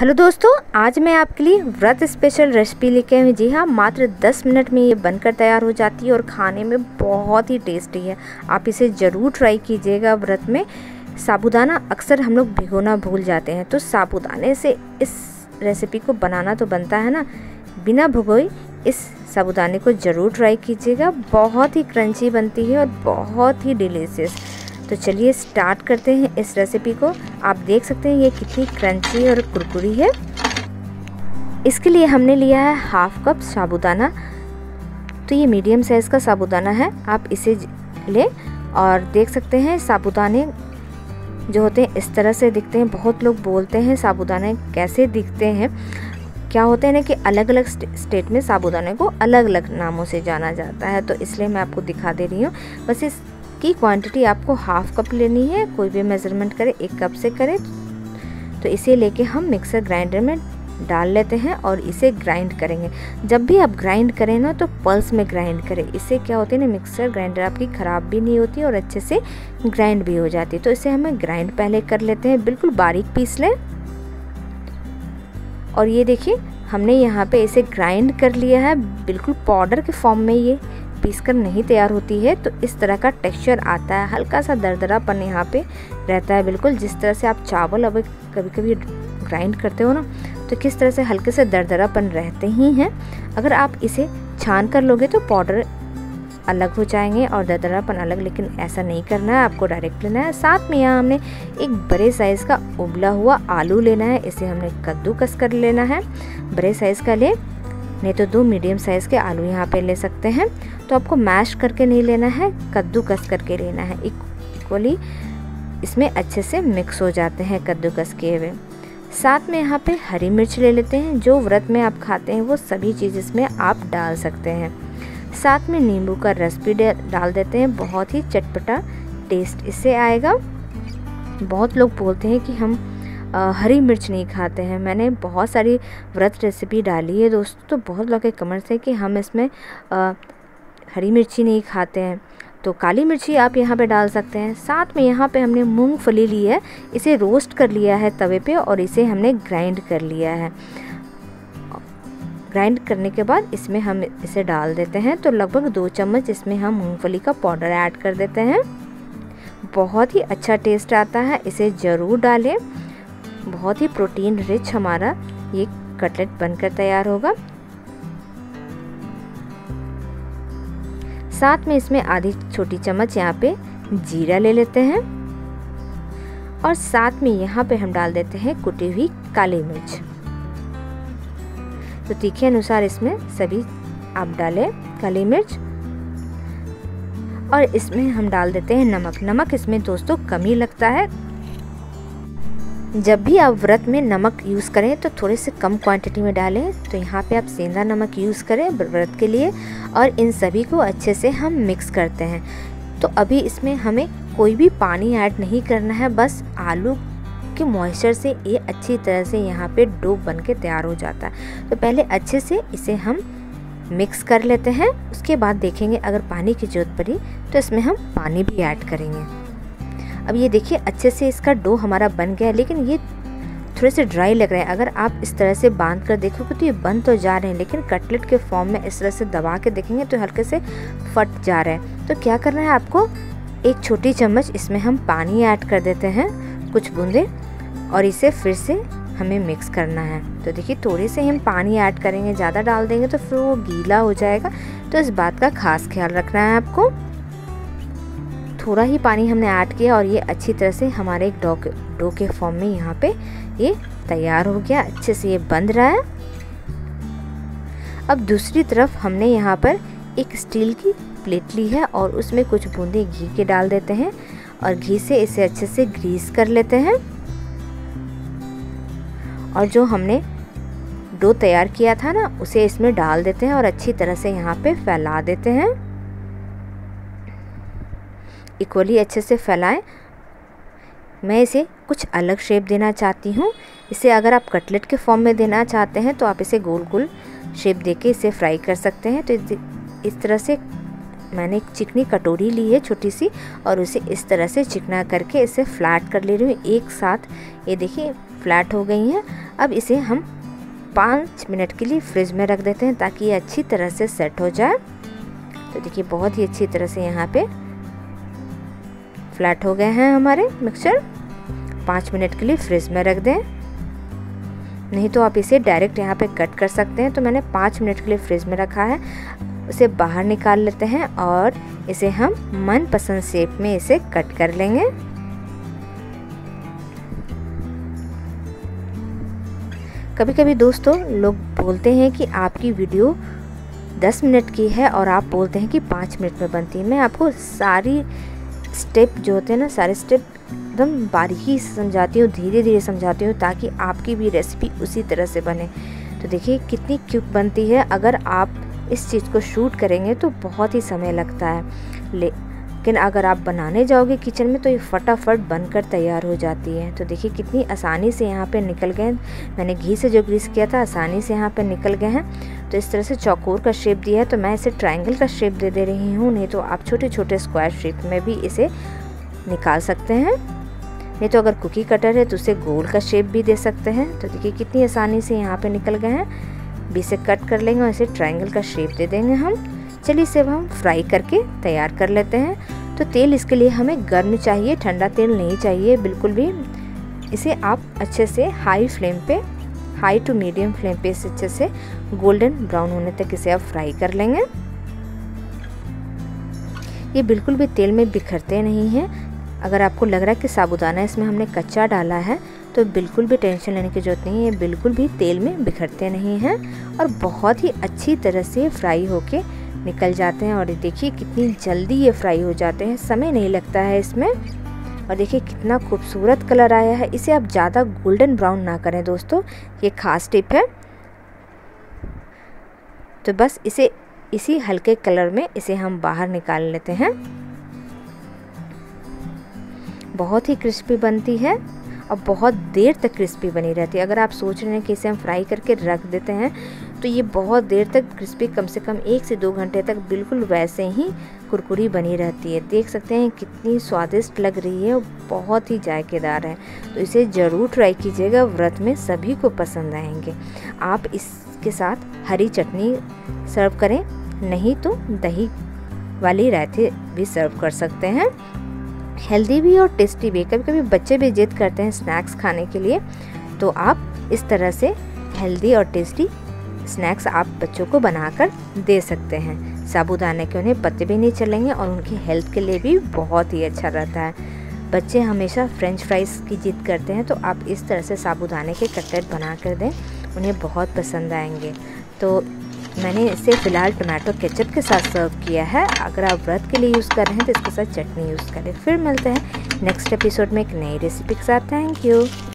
Hello दोस्तों, आज मैं आपके लिए व्रत स्पेशल रेसिपी लेके आई हूँ। जी हाँ, मात्र 10 मिनट में ये बनकर तैयार हो जाती है और खाने में बहुत ही टेस्टी है। आप इसे ज़रूर ट्राई कीजिएगा। व्रत में साबूदाना अक्सर हम लोग भिगोना भूल जाते हैं, तो साबूदाने से इस रेसिपी को बनाना तो बनता है ना। बिना भिगोए इस साबूदाने को ज़रूर ट्राई कीजिएगा। बहुत ही क्रंची बनती है और बहुत ही डिलीशियस। तो चलिए स्टार्ट करते हैं इस रेसिपी को। आप देख सकते हैं ये कितनी क्रंची और कुरकुरी है। इसके लिए हमने लिया है हाफ कप साबूदाना। तो ये मीडियम साइज़ का साबूदाना है, आप इसे लें। और देख सकते हैं साबूदाने जो होते हैं इस तरह से दिखते हैं। बहुत लोग बोलते हैं साबूदाने कैसे दिखते हैं। क्या होते हैं ना कि अलग अलग स्टेट में साबूदाने को अलग अलग नामों से जाना जाता है, तो इसलिए मैं आपको दिखा दे रही हूँ। बस इसकी क्वांटिटी आपको हाफ कप लेनी है। कोई भी मेज़रमेंट करें, एक कप से करें। तो इसे लेके हम मिक्सर ग्राइंडर में डाल लेते हैं और इसे ग्राइंड करेंगे। जब भी आप ग्राइंड करें ना, तो पल्स में ग्राइंड करें। इससे क्या होती है ना, मिक्सर ग्राइंडर आपकी ख़राब भी नहीं होती और अच्छे से ग्राइंड भी हो जाती है। तो इसे हमें ग्राइंड पहले कर लेते हैं, बिल्कुल बारीक पीस लें। और ये देखिए, हमने यहाँ पे इसे ग्राइंड कर लिया है। बिल्कुल पाउडर के फॉर्म में ये पीस कर नहीं तैयार होती है, तो इस तरह का टेक्सचर आता है। हल्का सा दरदरापन यहाँ पे रहता है, बिल्कुल जिस तरह से आप चावल अब कभी कभी ग्राइंड करते हो ना, तो किस तरह से हल्के से दरदरापन रहते ही हैं। अगर आप इसे छान कर लोगे तो पाउडर अलग हो जाएंगे और दरदरापन अलग, लेकिन ऐसा नहीं करना है, आपको डायरेक्ट लेना है। साथ में यहाँ हमने एक बड़े साइज़ का उबला हुआ आलू लेना है। इसे हमने कद्दूकस कर लेना है। बड़े साइज़ का ले, नहीं तो दो मीडियम साइज़ के आलू यहाँ पे ले सकते हैं। तो आपको मैश करके नहीं लेना है, कद्दूकस करके लेना है। इक्वली इसमें अच्छे से मिक्स हो जाते हैं कद्दूकस किए हुए। साथ में यहाँ पे हरी मिर्च ले लेते हैं। जो व्रत में आप खाते हैं वो सभी चीज़ इसमें आप डाल सकते हैं। साथ में नींबू का रस भी डाल देते हैं। बहुत ही चटपटा टेस्ट इससे आएगा। बहुत लोग बोलते हैं कि हम हरी मिर्च नहीं खाते हैं। मैंने बहुत सारी व्रत रेसिपी डाली है दोस्तों, तो बहुत लोग के कमेंट्स हैं कि हम इसमें हरी मिर्ची नहीं खाते हैं। तो काली मिर्ची आप यहाँ पे डाल सकते हैं। साथ में यहाँ पे हमने मूंगफली ली है, इसे रोस्ट कर लिया है तवे पे और इसे हमने ग्राइंड कर लिया है। ग्राइंड करने के बाद इसमें हम इसे डाल देते हैं। तो लगभग 2 चम्मच इसमें हम मूंगफली का पाउडर ऐड कर देते हैं। बहुत ही अच्छा टेस्ट आता है, इसे ज़रूर डालें। बहुत ही प्रोटीन रिच हमारा ये कटलेट बनकर तैयार होगा। साथ में इसमें आधी छोटी चम्मच यहाँ पे जीरा ले लेते हैं और साथ में यहाँ पे हम डाल देते हैं कुटी हुई काली मिर्च। तो तीखे अनुसार इसमें सभी आप डालें काली मिर्च। और इसमें हम डाल देते हैं नमक। नमक इसमें दोस्तों कम ही लगता है। जब भी आप व्रत में नमक यूज़ करें तो थोड़े से कम क्वांटिटी में डालें। तो यहाँ पे आप सेंधा नमक यूज़ करें व्रत के लिए। और इन सभी को अच्छे से हम मिक्स करते हैं। तो अभी इसमें हमें कोई भी पानी ऐड नहीं करना है, बस आलू के मॉइस्चर से ये अच्छी तरह से यहाँ पे डो बन के तैयार हो जाता है। तो पहले अच्छे से इसे हम मिक्स कर लेते हैं, उसके बाद देखेंगे अगर पानी की ज़रूरत पड़ी तो इसमें हम पानी भी ऐड करेंगे। अब ये देखिए अच्छे से इसका डो हमारा बन गया है, लेकिन ये थोड़े से ड्राई लग रहे हैं। अगर आप इस तरह से बांध कर देखोगे तो ये बन तो जा रहे हैं, लेकिन कटलेट के फॉर्म में इस तरह से दबा के देखेंगे तो हल्के से फट जा रहे हैं। तो क्या करना है आपको, एक छोटी चम्मच इसमें हम पानी ऐड कर देते हैं, कुछ बूंदे, और इसे फिर से हमें मिक्स करना है। तो देखिए थोड़े से हम पानी ऐड करेंगे, ज़्यादा डाल देंगे तो फिर वो गीला हो जाएगा। तो इस बात का खास ख्याल रखना है आपको। थोड़ा ही पानी हमने ऐड किया और ये अच्छी तरह से हमारे एक डो के फॉर्म में यहाँ पे ये तैयार हो गया। अच्छे से ये बंध रहा है। अब दूसरी तरफ हमने यहाँ पर एक स्टील की प्लेट ली है और उसमें कुछ बूंदे घी के डाल देते हैं और घी से इसे अच्छे से ग्रीस कर लेते हैं। और जो हमने डो तैयार किया था ना, उसे इसमें डाल देते हैं और अच्छी तरह से यहाँ पे फैला देते हैं। इक्वली अच्छे से फैलाएं। मैं इसे कुछ अलग शेप देना चाहती हूँ। इसे अगर आप कटलेट के फॉर्म में देना चाहते हैं तो आप इसे गोल गोल शेप देके इसे फ्राई कर सकते हैं। तो इस तरह से मैंने एक चिकनी कटोरी ली है छोटी सी और उसे इस तरह से चिकना करके इसे फ्लैट कर ले रही हूँ। एक साथ ये देखिए फ्लैट हो गई हैं। अब इसे हम 5 मिनट के लिए फ्रिज में रख देते हैं ताकि ये अच्छी तरह से सेट हो जाए। तो देखिए बहुत ही अच्छी तरह से यहाँ पे फ्लैट हो गए हैं हमारे मिक्सचर। 5 मिनट के लिए फ्रिज में रख दें, नहीं तो आप इसे डायरेक्ट यहाँ पे कट कर सकते हैं। तो मैंने 5 मिनट के लिए फ्रिज में रखा है। उसे बाहर निकाल लेते हैं और इसे हम मनपसंद शेप में इसे कट कर लेंगे। कभी कभी दोस्तों लोग बोलते हैं कि आपकी वीडियो 10 मिनट की है और आप बोलते हैं कि 5 मिनट में बनती है। मैं आपको सारी स्टेप जो होते हैं ना, सारे स्टेप एकदम बारीकी से समझाती हूँ, धीरे धीरे समझाती हूँ ताकि आपकी भी रेसिपी उसी तरह से बने। तो देखिए कितनी क्यूट बनती है। अगर आप इस चीज़ को शूट करेंगे तो बहुत ही समय लगता है, लेकिन अगर आप बनाने जाओगे किचन में तो ये फटाफट बनकर तैयार हो जाती है। तो देखिए कितनी आसानी से यहाँ पे निकल गए। मैंने घी से जो ग्रीस किया था आसानी से यहाँ पे निकल गए हैं। तो इस तरह से चौकोर का शेप दिया है तो मैं इसे ट्रायंगल का शेप दे रही हूँ, नहीं तो आप छोटे छोटे स्क्वायर शेप में भी इसे निकाल सकते हैं। नहीं तो अगर कुकी कटर है तो उसे गोल का शेप भी दे सकते हैं। तो देखिए कितनी आसानी से यहाँ पे निकल गए हैं। बी से कट कर लेंगे और इसे ट्रायंगल का शेप दे देंगे हम। चलिए इसे हम फ्राई करके तैयार कर लेते हैं। तो तेल इसके लिए हमें गर्म चाहिए, ठंडा तेल नहीं चाहिए बिल्कुल भी। इसे आप अच्छे से हाई फ्लेम पे, हाई टू मीडियम फ्लेम पे इसे अच्छे से गोल्डन ब्राउन होने तक इसे आप फ्राई कर लेंगे। ये बिल्कुल भी तेल में बिखरते नहीं हैं। अगर आपको लग रहा है कि साबुदाना इसमें हमने कच्चा डाला है तो बिल्कुल भी टेंशन लेने की ज़रूरत नहीं है। बिल्कुल भी तेल में बिखरते नहीं हैं और बहुत ही अच्छी तरह से फ्राई होके निकल जाते हैं। और देखिए कितनी जल्दी ये फ्राई हो जाते हैं, समय नहीं लगता है इसमें। और देखिए कितना खूबसूरत कलर आया है। इसे आप ज़्यादा गोल्डन ब्राउन ना करें दोस्तों, ये ख़ास टिप है। तो बस इसे इसी हल्के कलर में इसे हम बाहर निकाल लेते हैं। बहुत ही क्रिस्पी बनती है और बहुत देर तक क्रिस्पी बनी रहती है। अगर आप सोच रहे हैं कि इसे हम फ्राई करके रख देते हैं तो ये बहुत देर तक क्रिस्पी, कम से कम 1 से 2 घंटे तक बिल्कुल वैसे ही कुरकुरी बनी रहती है। देख सकते हैं कितनी स्वादिष्ट लग रही है और बहुत ही जायकेदार है। तो इसे ज़रूर ट्राई कीजिएगा, व्रत में सभी को पसंद आएंगे। आप इसके साथ हरी चटनी सर्व करें, नहीं तो दही वाली रायते भी सर्व कर सकते हैं। हेल्दी भी और टेस्टी भी। कभी कभी बच्चे भी जिद करते हैं स्नैक्स खाने के लिए, तो आप इस तरह से हेल्दी और टेस्टी स्नैक्स आप बच्चों को बनाकर दे सकते हैं। साबूदाने के उन्हें पत्ते भी नहीं चलेंगे और उनकी हेल्थ के लिए भी बहुत ही अच्छा रहता है। बच्चे हमेशा फ्रेंच फ्राइज़ की जिद करते हैं, तो आप इस तरह से साबूदाने के कटलेट बना कर दें, उन्हें बहुत पसंद आएंगे। तो मैंने इसे फ़िलहाल टमाटो केचप के साथ सर्व किया है। अगर आप व्रत के लिए यूज़ कर रहे हैं तो इसके साथ चटनी यूज़ करें। फिर मिलते हैं नेक्स्ट एपिसोड में एक नई रेसिपी के साथ। Thank you.